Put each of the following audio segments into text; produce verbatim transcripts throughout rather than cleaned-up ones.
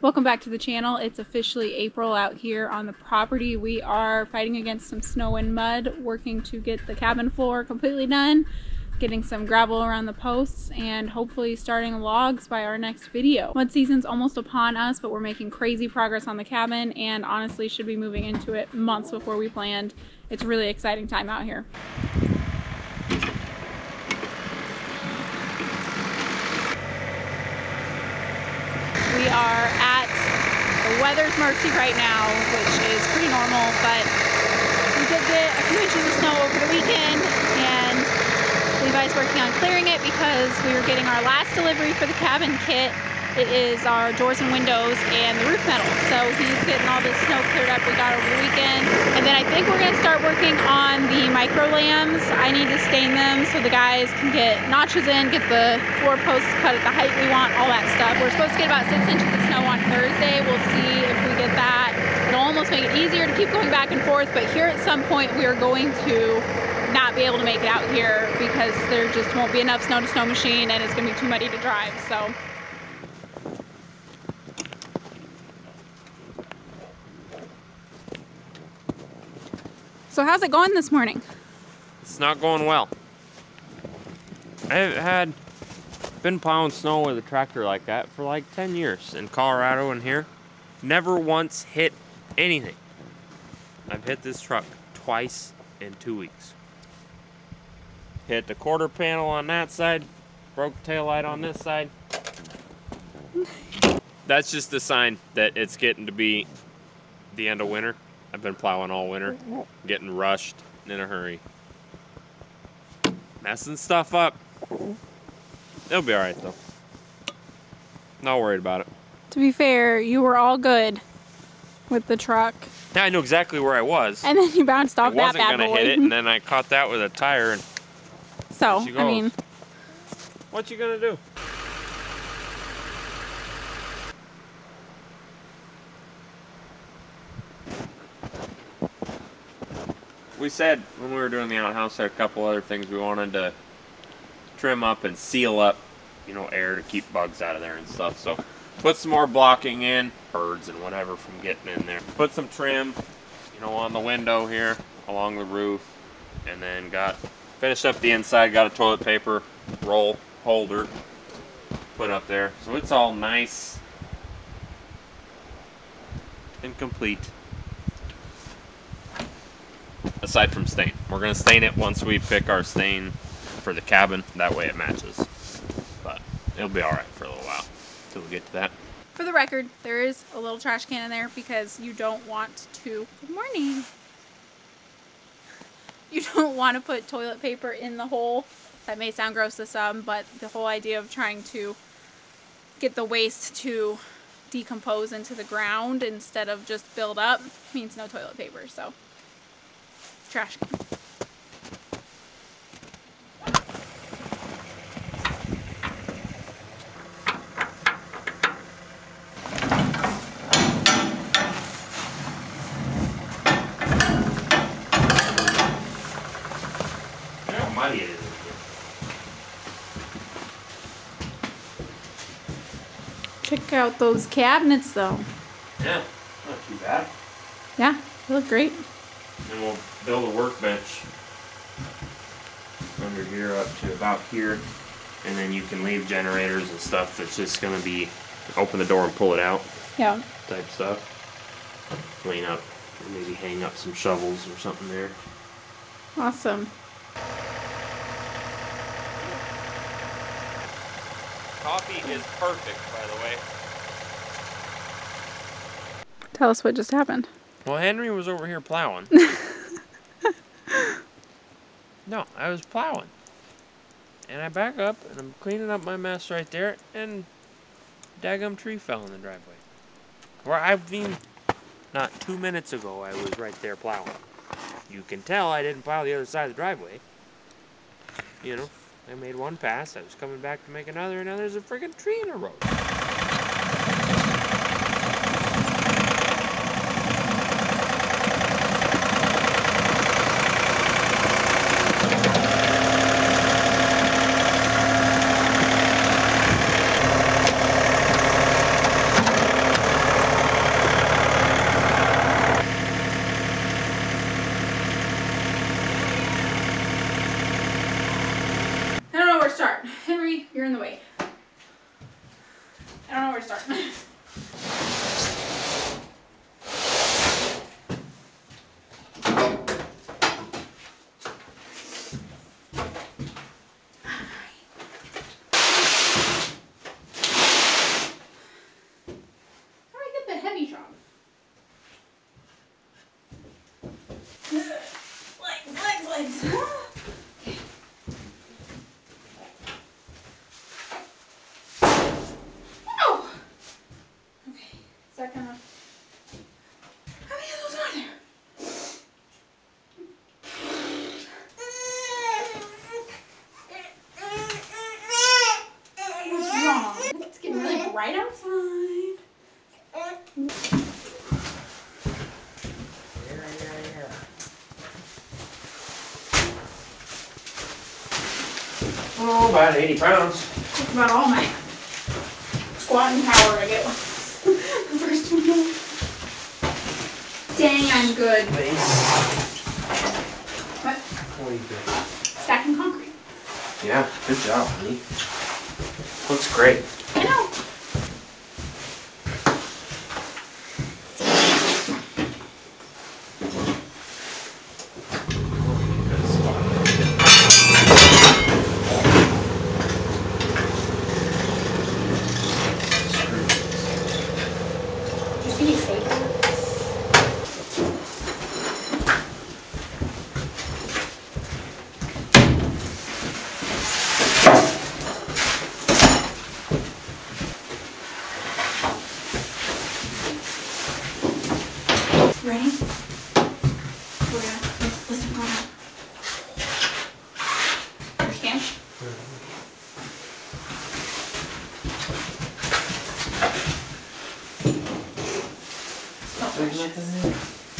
Welcome back to the channel. It's officially April out here on the property. We are fighting against some snow and mud, working to get the cabin floor completely done, getting some gravel around the posts, and hopefully starting logs by our next video. Mud season's almost upon us, but we're making crazy progress on the cabin and honestly should be moving into it months before we planned. It's a really exciting time out here. We are at the weather's mercy right now, which is pretty normal, but we did get a few inches of snow over the weekend, and Levi's working on clearing it because we were getting our last delivery for the cabin kit. It is our doors and windows and the roof metal. So he's getting all this snow cleared up we got over the weekend. And then I think we're gonna start working on the micro lambs. I need to stain them so the guys can get notches in, get the floor posts cut at the height we want, all that stuff. We're supposed to get about six inches of snow on Thursday. We'll see if we get that. It'll almost make it easier to keep going back and forth, but here at some point we are going to not be able to make it out here because there just won't be enough snow to snow machine and it's gonna be too muddy to drive, so. So how's it going this morning? It's not going well. I had been plowing snow with a tractor like that for like ten years in Colorado and here. Never once hit anything. I've hit this truck twice in two weeks. Hit the quarter panel on that side, broke the taillight on this side. That's just a sign that it's getting to be the end of winter. I've been plowing all winter, getting rushed in a hurry. Messing stuff up. It'll be all right though. Not worried about it. To be fair, you were all good with the truck. Yeah, I knew exactly where I was. And then you bounced off that bad boy. I wasn't gonna hit it, and then I caught that with a tire. And so, I mean. What you gonna do? We said when we were doing the outhouse there a couple other things we wanted to trim up and seal up, you know, air to keep bugs out of there and stuff. So put some more blocking in, birds and whatever from getting in there. Put some trim, you know, on the window here, along the roof, and then got finished up the inside, got a toilet paper roll holder put up there. So it's all nice and complete. Aside from stain. We're gonna stain it once we pick our stain for the cabin, that way it matches. But it'll be all right for a little while till we get to that. For the record, there is a little trash can in there because you don't want to, good morning. You don't want to put toilet paper in the hole. That may sound gross to some, but the whole idea of trying to get the waste to decompose into the ground instead of just build up means no toilet paper, so. Trash can. How muddy it is. Check out those cabinets though. Yeah, not too bad. Yeah, they look great. And we'll build a workbench under here up to about here, and then you can leave generators and stuff that's just going to be open the door and pull it out. Yeah. Type stuff. Clean up, and maybe hang up some shovels or something there. Awesome. Coffee is perfect, by the way. Tell us what just happened. Well, Henry was over here plowing. No, I was plowing. And I back up, and I'm cleaning up my mess right there, and daggum tree fell in the driveway. Where I've been, not two minutes ago, I was right there plowing. You can tell I didn't plow the other side of the driveway. You know, I made one pass, I was coming back to make another, and now there's a friggin' tree in the road. these. Oh! Okay, is that gonna... How many of those are there? What's wrong? It's getting really bright outside. Oh, about eighty pounds. That's about all my squatting power I get with the first one. Dang, I'm good. What? What are you doing? Stacking concrete. Yeah, good job, honey. Looks great. I know. Ready? We're gonna listen to that. Understand? Mm-hmm. Oh,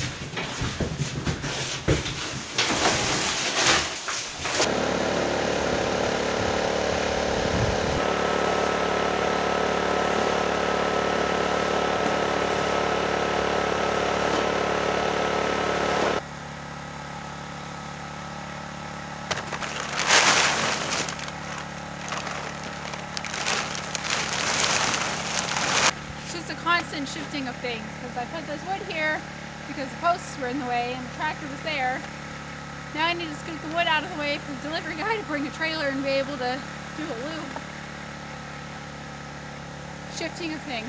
constant shifting of things, because I put this wood here because the posts were in the way and the tractor was there. Now I need to scoot the wood out of the way for the delivery guy to bring a trailer and be able to do a loop. Shifting of things.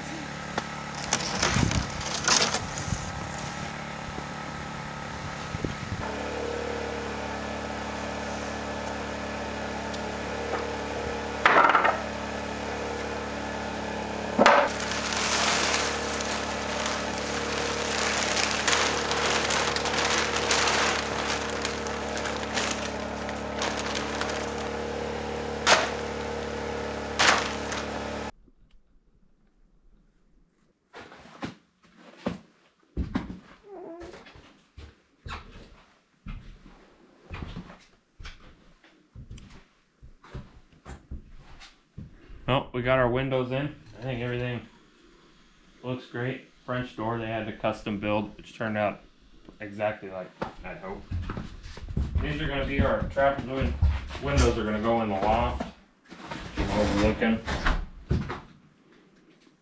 Oh, we got our windows in. I think everything looks great. French door they had to custom build, which turned out exactly like I hoped. These are going to be our trapezoid windows. Are going to go in the loft, overlooking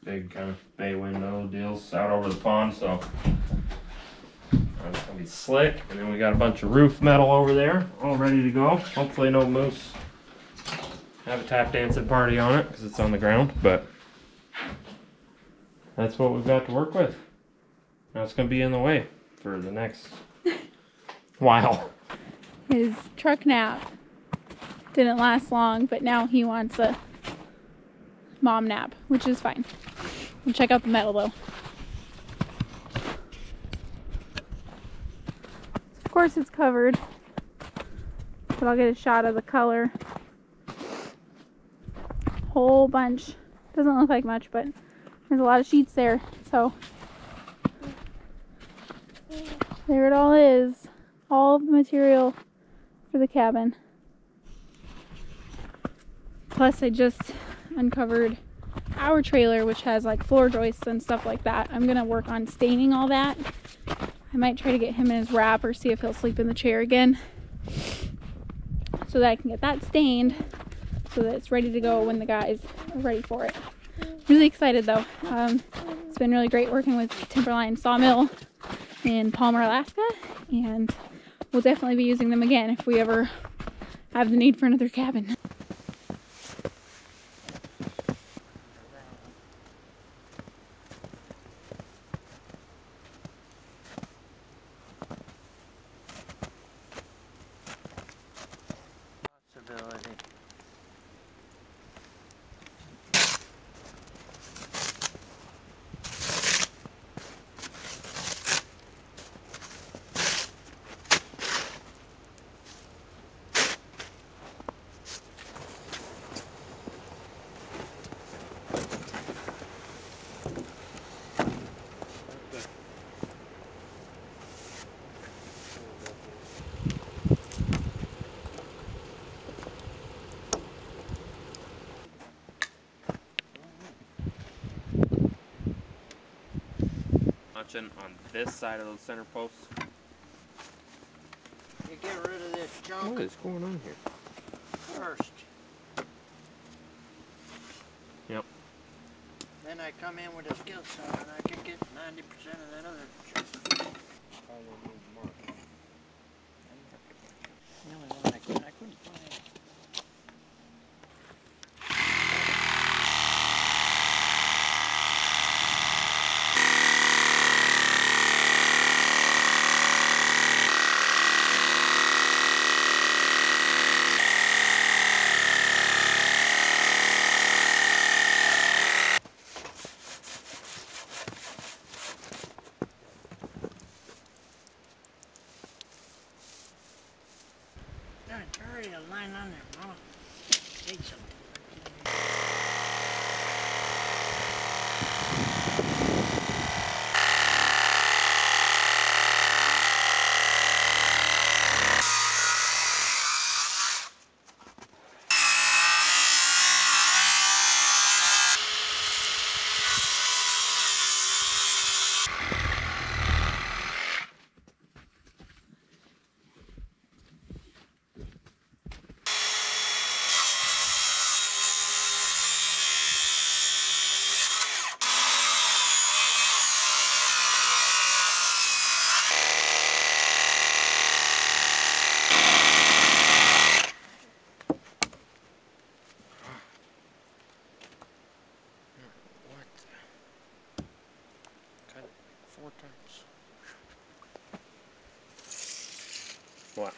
big kind of bay window deals out over the pond. So it's going to be slick. And then we got a bunch of roof metal over there, all ready to go. Hopefully no moose have a tap dancing party on it because it's on the ground, but that's what we've got to work with. Now it's going to be in the way for the next while. His truck nap didn't last long, but now he wants a mom nap, which is fine. We'll check out the metal though. Of course it's covered, but I'll get a shot of the color. Whole bunch. Doesn't look like much, but there's a lot of sheets there, so there it all is. All of the material for the cabin. Plus I just uncovered our trailer, which has like floor joists and stuff like that. I'm gonna work on staining all that. I might try to get him in his wrap or see if he'll sleep in the chair again so that I can get that stained, so that it's ready to go when the guys are ready for it. Really excited though. Um, it's been really great working with Timberline Sawmill in Palmer, Alaska, and we'll definitely be using them again if we ever have the need for another cabin. watching on this side of those center posts. You get rid of this junk. What is going on here? First. Yep. Then I come in with a skill saw and I can get ninety percent of that other junk. I couldn't find it. What?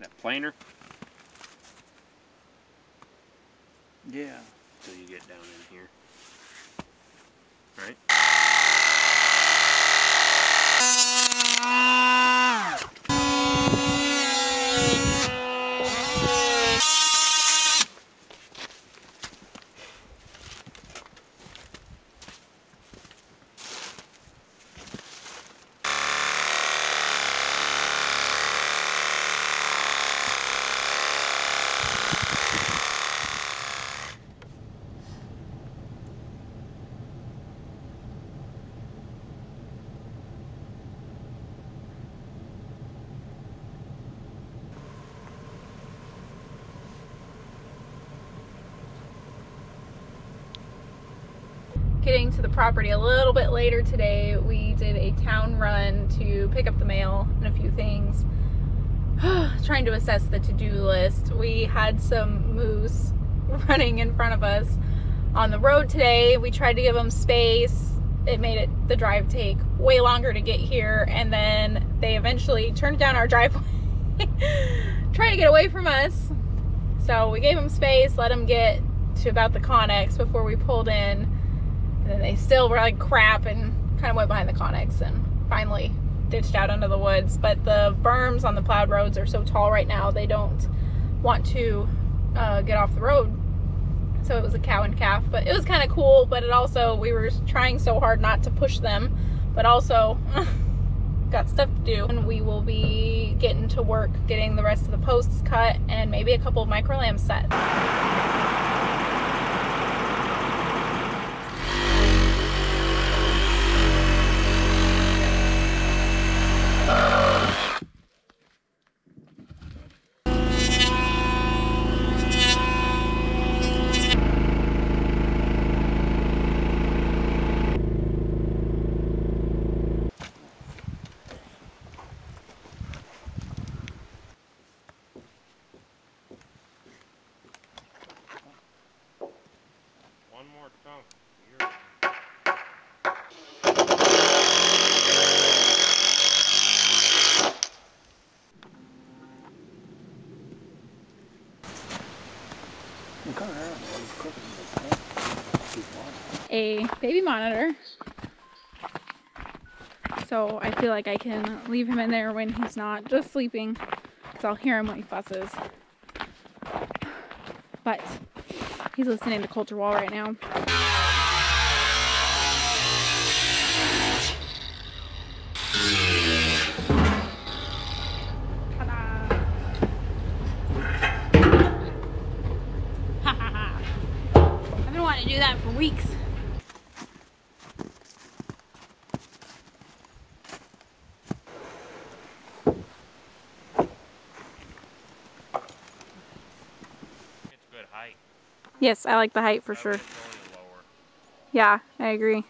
That planer? Yeah. Till you get down in here. Right? Getting to the property a little bit later today. We did a town run to pick up the mail and a few things. Trying to assess the to-do list. We had some moose running in front of us on the road today. We tried to give them space. It made it the drive take way longer to get here, and then they eventually turned down our driveway trying to get away from us. So we gave them space, let them get to about the conex before we pulled in. And they still were like crap and kind of went behind the conex and finally ditched out into the woods. But the berms on the plowed roads are so tall right now, they don't want to uh, get off the road. So it was a cow and calf, but it was kind of cool. But it also, we were trying so hard not to push them, but also got stuff to do. And we will be getting to work, getting the rest of the posts cut and maybe a couple of micro lamps set. A baby monitor, so I feel like I can leave him in there when he's not just sleeping, because I'll hear him when he fusses. But he's listening to Coulter Wall right now. Yes, I like the height for I sure. Yeah, I agree.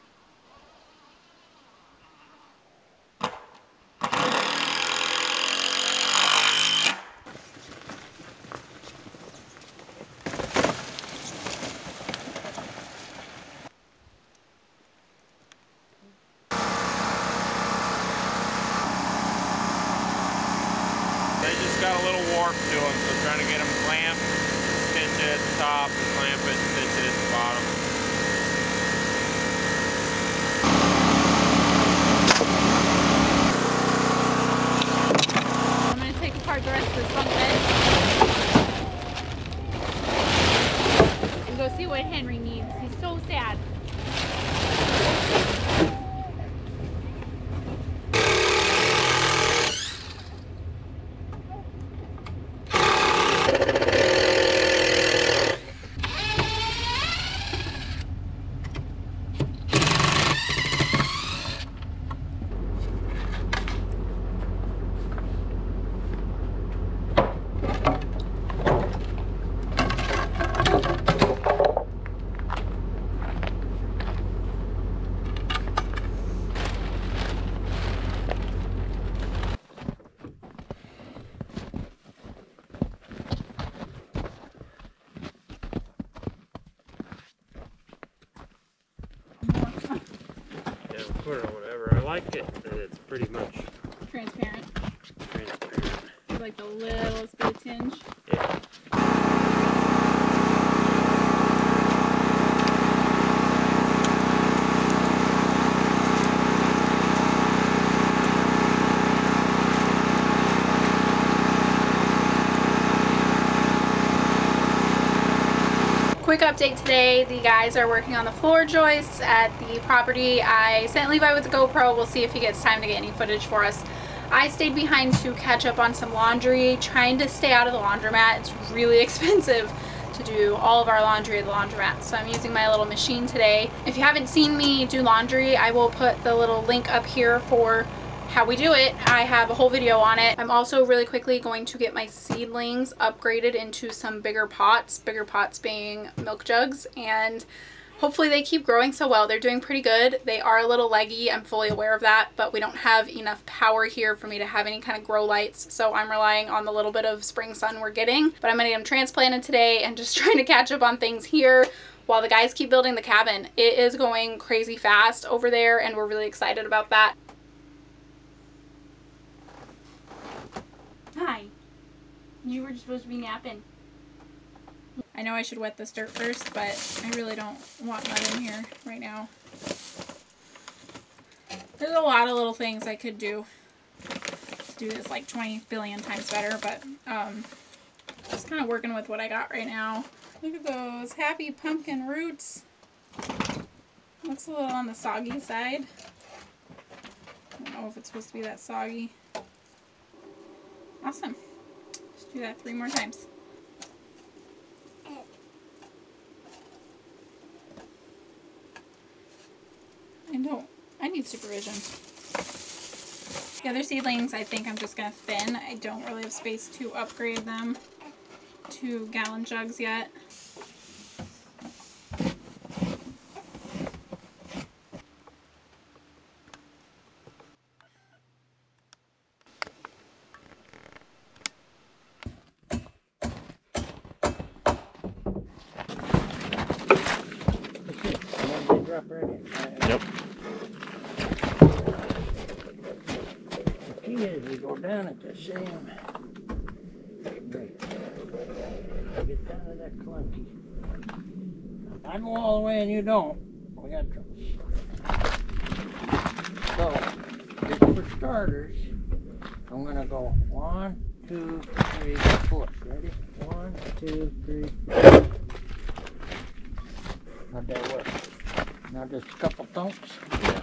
Or whatever. I like it that it's pretty much transparent. Transparent. It's like the littlest bit of tinge. Yeah. Quick update today, the guys are working on the floor joists at the property. I sent Levi with the GoPro. We'll see if he gets time to get any footage for us. I stayed behind to catch up on some laundry, trying to stay out of the laundromat. It's really expensive to do all of our laundry at the laundromat, so I'm using my little machine today. If you haven't seen me do laundry, I will put the little link up here for how we do it. I have a whole video on it. I'm also really quickly going to get my seedlings upgraded into some bigger pots, bigger pots being milk jugs, and hopefully they keep growing so well. They're doing pretty good. They are a little leggy, I'm fully aware of that, but we don't have enough power here for me to have any kind of grow lights, so I'm relying on the little bit of spring sun we're getting. But I'm gonna get them transplanted today and just trying to catch up on things here while the guys keep building the cabin. It is going crazy fast over there and we're really excited about that. Hi. You were just supposed to be napping. I know I should wet this dirt first, but I really don't want mud in here right now. There's a lot of little things I could do to do this like twenty billion times better, but um, just kind of working with what I got right now. Look at those happy pumpkin roots. Looks a little on the soggy side. I don't know if it's supposed to be that soggy. Awesome. Let's do that three more times. I don't, I need supervision. The other seedlings I think I'm just going to thin. I don't really have space to upgrade them to gallon jugs yet. Shame. Get down to that clunky. I go all the way and you don't. We got trouble. So, for starters, I'm going to go one, two, three, four. Ready? One, two, three, four. How'd that work? Now just a couple thumps. Yeah.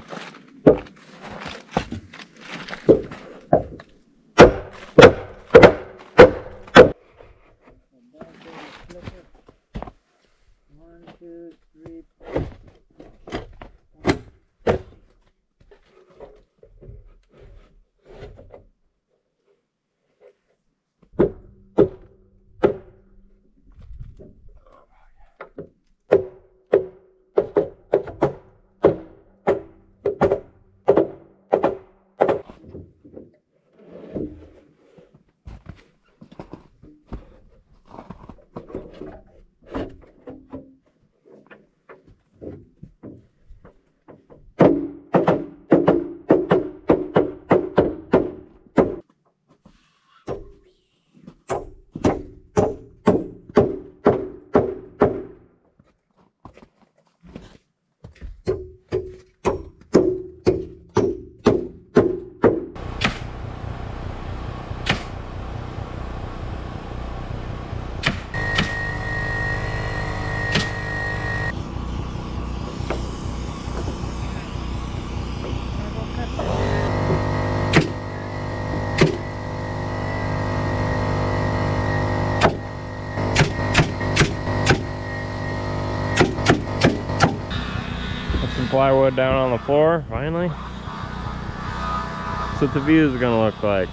some plywood down on the floor, finally. That's what the view is gonna look like.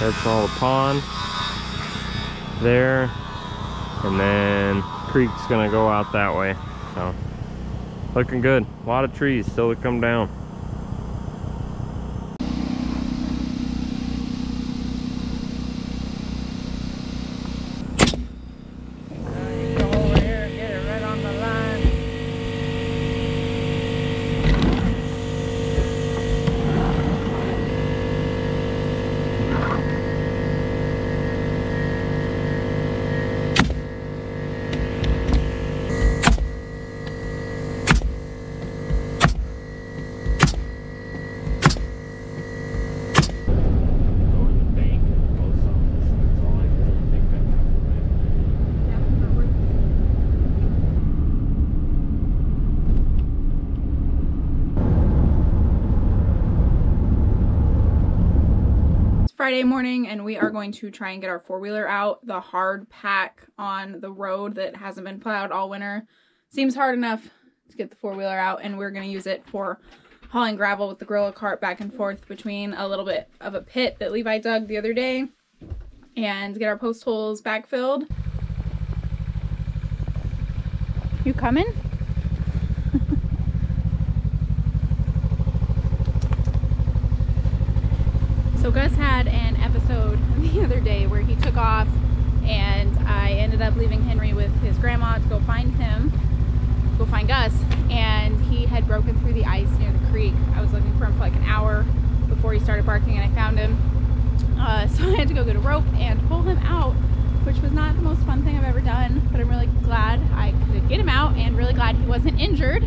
That's all the pond there, and then creek's gonna go out that way. So looking good. A lot of trees still to come down. Friday morning, and we are going to try and get our four-wheeler out. The hard pack on the road that hasn't been plowed all winter seems hard enough to get the four-wheeler out, and we're going to use it for hauling gravel with the gorilla cart back and forth between a little bit of a pit that Levi dug the other day and get our post holes backfilled. You coming? So Gus had an episode the other day where he took off and I ended up leaving Henry with his grandma to go find him, go find Gus, and he had broken through the ice near the creek. I was looking for him for like an hour before he started barking, and I found him. Uh, so I had to go get a rope and pull him out, which was not the most fun thing I've ever done, but I'm really glad I could get him out and really glad he wasn't injured.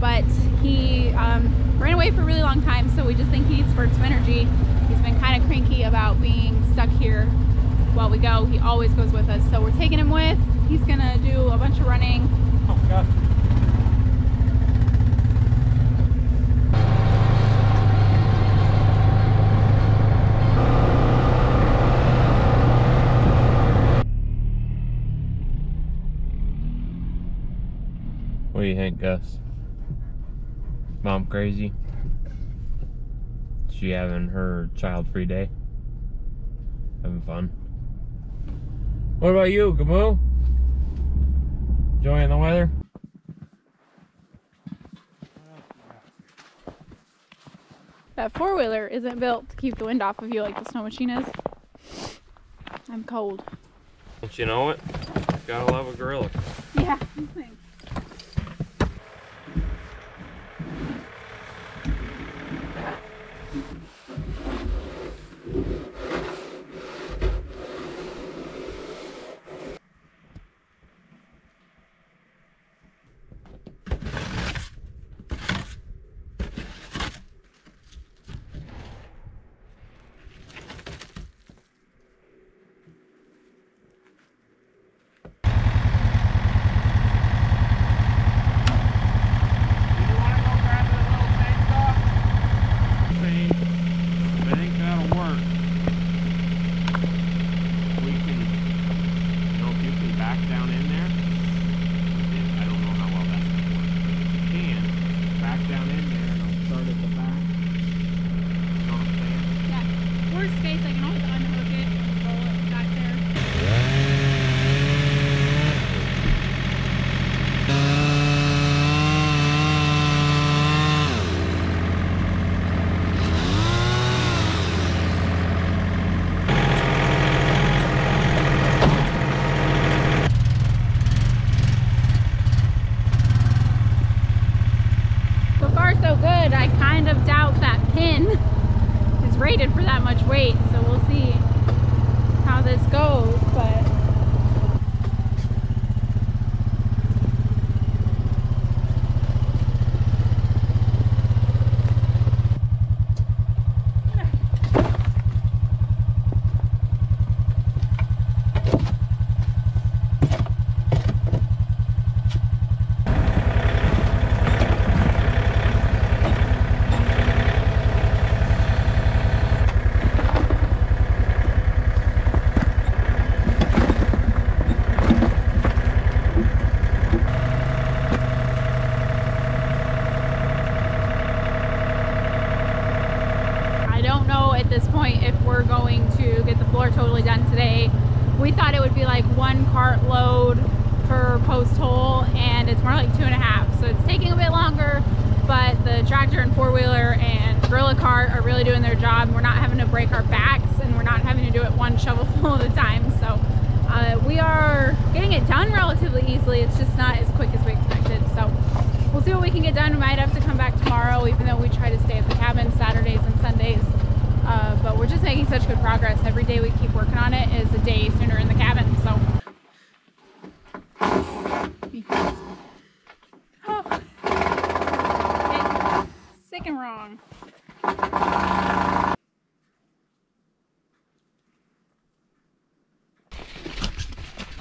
But he um, ran away for a really long time, so we just think he needs spurts of energy. He's been kind of cranky about being stuck here while we go. He always goes with us, so we're taking him with. He's gonna do a bunch of running. Oh God. What do you think, Gus? Mom crazy? She having her child-free day? Having fun? What about you, Gamu? Enjoying the weather? That four-wheeler isn't built to keep the wind off of you like the snow machine is. I'm cold. Don't you know it? Gotta love a gorilla. Yeah, thanks. at this point if we're going to get the floor totally done today. We thought it would be like one cart load per post hole, and it's more like two and a half. So it's taking a bit longer, but the tractor and four-wheeler and gorilla cart are really doing their job. We're not having to break our backs, and we're not having to do it one shovelful at a time. So uh, we are getting it done relatively easily. It's just not as quick as we expected. So we'll see what we can get done. We might have to come back tomorrow, even though we try to stay at the cabin Saturdays and Sundays. Uh, but we're just making such good progress. Every day we keep working on it is a day sooner in the cabin. So. Oh. Sick and wrong. Might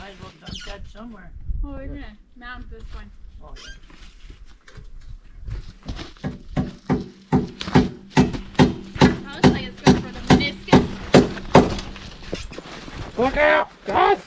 as well dump that somewhere. Well, we're gonna mount this one. Oh, yeah. That looks like it's good for the meniscus. Look out, guys!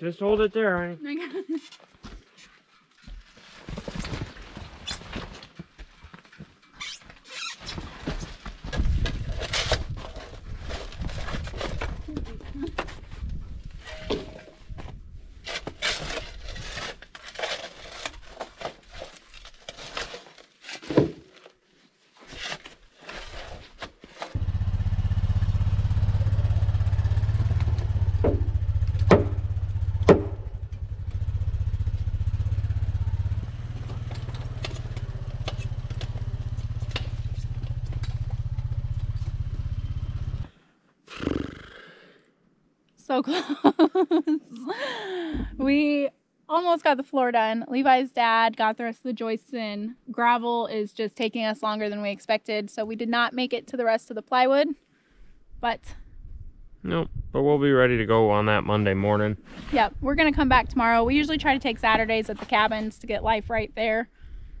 Just hold it there, honey. My God. So close. We almost got the floor done. Levi's dad got the rest of the joists in. Gravel is just taking us longer than we expected, so we did not make it to the rest of the plywood. But nope, but we'll be ready to go on that Monday morning. Yep, we're gonna come back tomorrow. We usually try to take Saturdays at the cabins to get life right there,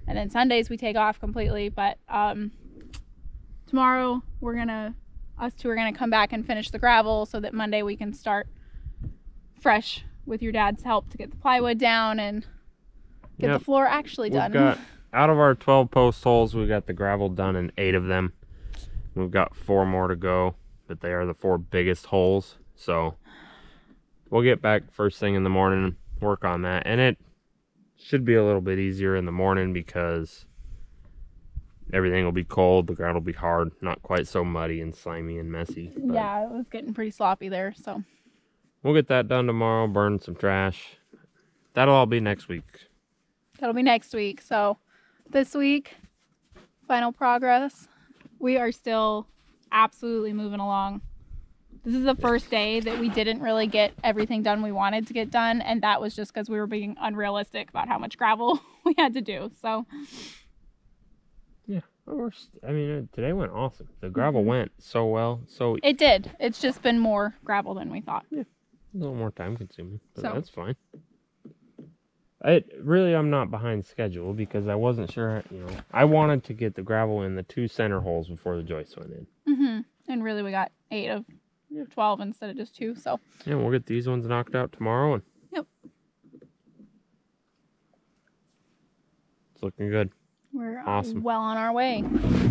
and then Sundays we take off completely. But um tomorrow we're gonna Us two are gonna come back and finish the gravel so that Monday we can start fresh with your dad's help to get the plywood down and get yep. the floor actually we've done. Got, out of our twelve post holes, we got the gravel done in eight of them. We've got four more to go, but they are the four biggest holes. So we'll get back first thing in the morning, work on that. And it should be a little bit easier in the morning because everything will be cold, the ground will be hard, not quite so muddy and slimy and messy. Yeah, it was getting pretty sloppy there, so. We'll get that done tomorrow, burn some trash. That'll all be next week. That'll be next week, so this week, final progress. We are still absolutely moving along. This is the first day that we didn't really get everything done we wanted to get done, and that was just because we were being unrealistic about how much gravel we had to do. So yeah, of course. I mean, today went awesome. The gravel went so well. So it did. It's just been more gravel than we thought. Yeah, a little more time consuming, but so. That's fine. I really, I'm not behind schedule because I wasn't sure. You know, I wanted to get the gravel in the two center holes before the joists went in. Mm-hmm. And really, we got eight of. Yeah. twelve instead of just two, so. Yeah, we'll get these ones knocked out tomorrow. And yep. It's looking good. We're awesome. Well on our way.